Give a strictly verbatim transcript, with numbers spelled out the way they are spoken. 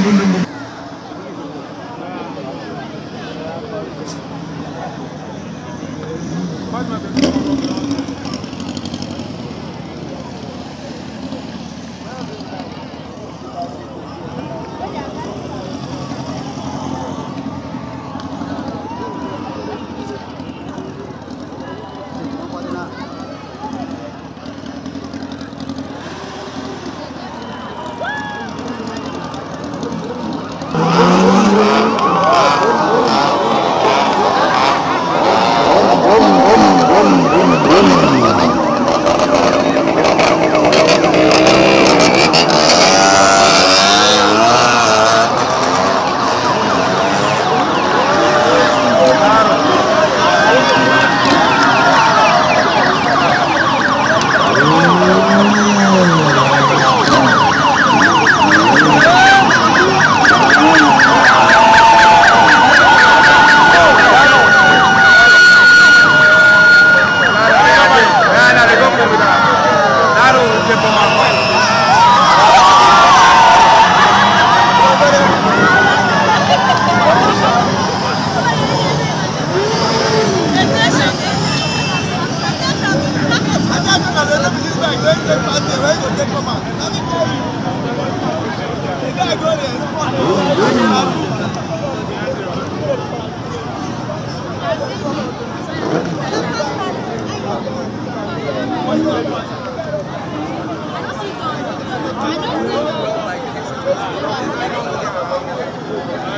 I don't see God. I don't see God.